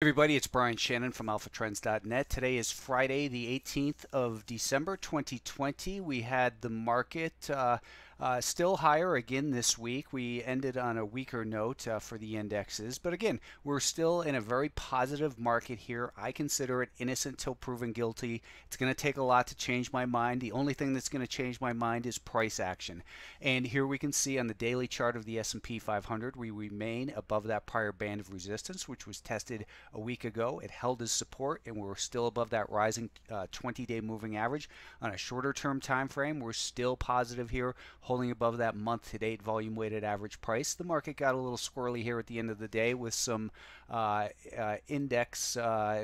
Everybody, it's Brian Shannon from alphatrends.net. Today is Friday, the 18th of December, 2020. We had the market still higher again this week. We ended on a weaker note for the indexes, but again, we're still in a very positive market here. I consider it innocent till proven guilty. It's going to take a lot to change my mind. The only thing that's going to change my mind is price action. And here we can see on the daily chart of the S&P 500, we remain above that prior band of resistance, which was tested a week ago. It held as support, and we're still above that rising 20-day moving average. On a shorter term time frame, we're still positive here, holding above that month-to-date volume-weighted average price. The market got a little squirrely here at the end of the day with some index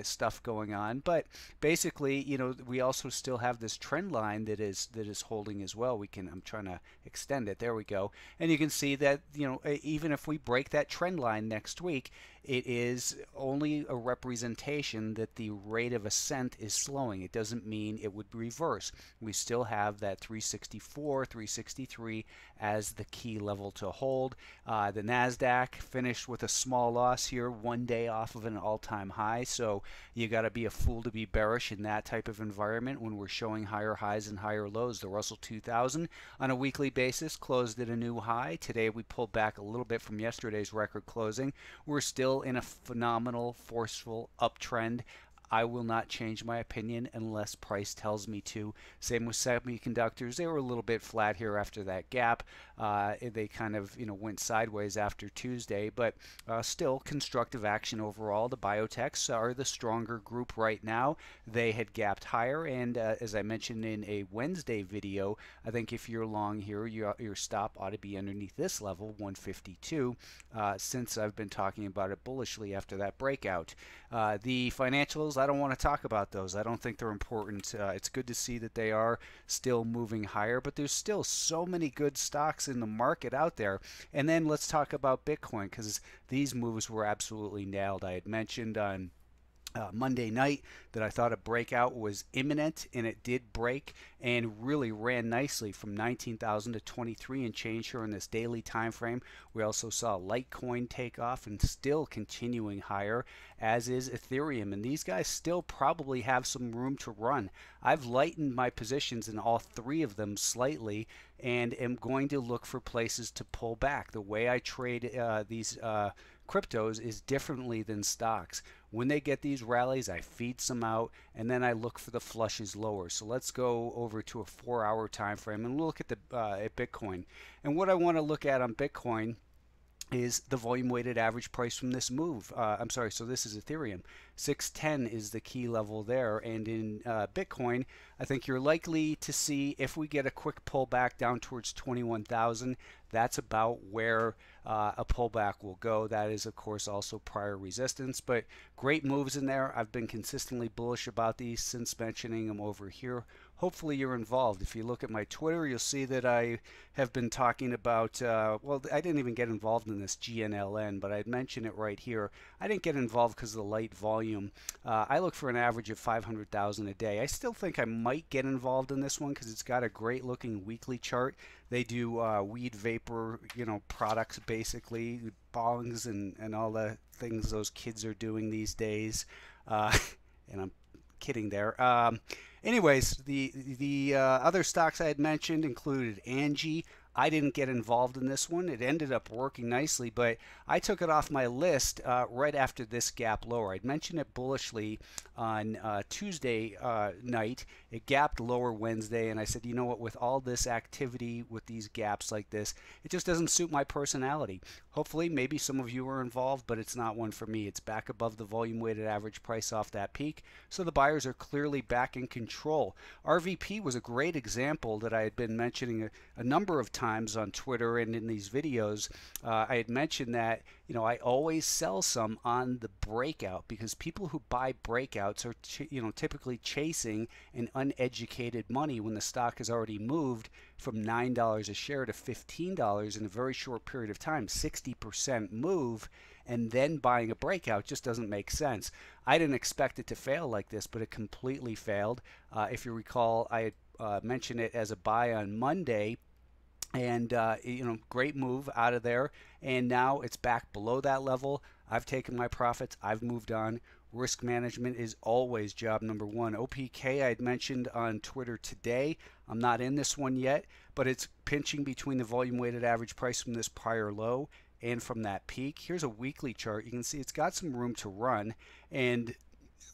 stuff going on, but basically, you know, we also still have this trend line that is holding as well. I'm trying to extend it. There we go, and you can see that, you know, even if we break that trend line next week, it is only a representation that the rate of ascent is slowing. It doesn't mean it would reverse. We still have that 364, 363 as the key level to hold. The NASDAQ finished with a small loss here, one day off of an all-time high. So you got to be a fool to be bearish in that type of environment when we're showing higher highs and higher lows. The Russell 2000 on a weekly basis closed at a new high. Today we pulled back a little bit from yesterday's record closing. We're still in a phenomenal forceful uptrend. I will not change my opinion unless price tells me to. Same with semiconductors. They were a little bit flat here after that gap. They kind of, you know, went sideways after Tuesday, but still constructive action overall. The biotechs are the stronger group right now. They had gapped higher, and as I mentioned in a Wednesday video, I think if you're long here, your stop ought to be underneath this level, 152, since I've been talking about it bullishly after that breakout. The financials, I don't want to talk about those. I don't think they're important. It's good to see that they are still moving higher, but there's still so many good stocks in the market out there. And then let's talk about Bitcoin, because these moves were absolutely nailed. I had mentioned on Monday night that I thought a breakout was imminent, and it did break and really ran nicely from 19,000 to 23 and change here in this daily time frame. We also saw Litecoin take off and still continuing higher, as is Ethereum, and these guys still probably have some room to run. I've lightened my positions in all three of them slightly and am going to look for places to pull back. The way I trade these cryptos is differently than stocks. When they get these rallies, I feed some out, and then I look for the flushes lower. So let's go over to a 4-hour time frame and look at the at Bitcoin. And what I want to look at on Bitcoin is the volume weighted average price from this move. I'm sorry, so this is Ethereum. 610 is the key level there, and in Bitcoin, I think you're likely to see, if we get a quick pullback down towards 21,000, that's about where a pullback will go. That is, of course, also prior resistance, but great moves in there. I've been consistently bullish about these since mentioning them over here. Hopefully you're involved. If you look at my Twitter, you'll see that I have been talking about, well, I didn't even get involved in this GNLN, but I'd mention it right here. I didn't get involved because of the light volume. I look for an average of 500,000 a day. I still think I might get involved in this one because it's got a great looking weekly chart. They do weed, vapor, you know, products basically, bongs and all the things those kids are doing these days. And I'm kidding there. Anyways, the other stocks I had mentioned included Angie. I didn't get involved in this one. It ended up working nicely, but I took it off my list right after this gap lower. I'd mentioned it bullishly on Tuesday night. It gapped lower Wednesday, and I said, you know what, with all this activity, with these gaps like this, it just doesn't suit my personality. Hopefully, maybe some of you are involved, but it's not one for me. It's back above the volume-weighted average price off that peak, so the buyers are clearly back in control. RVP was a great example that I had been mentioning a number of times on Twitter and in these videos. I had mentioned that, you know, I always sell some on the breakout because people who buy breakouts are, you know, typically chasing an uneducated money when the stock has already moved from $9 a share to $15 in a very short period of time, 60% move, and then buying a breakout just doesn't make sense. I didn't expect it to fail like this, but it completely failed. If you recall, I had mentioned it as a buy on Monday. and you know, great move out of there, and now it's back below that level. I've taken my profits, I've moved on. Risk management is always job number one. OPK I had mentioned on Twitter today. I'm not in this one yet, but it's pinching between the volume weighted average price from this prior low and from that peak. Here's a weekly chart. You can see it's got some room to run, and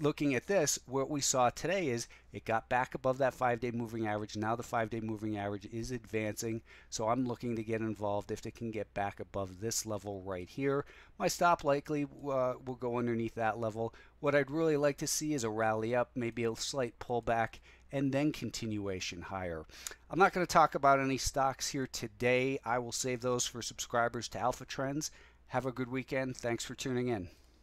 looking at this, what we saw today is it got back above that 5-day moving average. Now the 5-day moving average is advancing, so I'm looking to get involved if it can get back above this level right here. My stop likely will go underneath that level. What I'd really like to see is a rally up, maybe a slight pullback, and then continuation higher. I'm not going to talk about any stocks here today. I will save those for subscribers to Alpha Trends. Have a good weekend. Thanks for tuning in.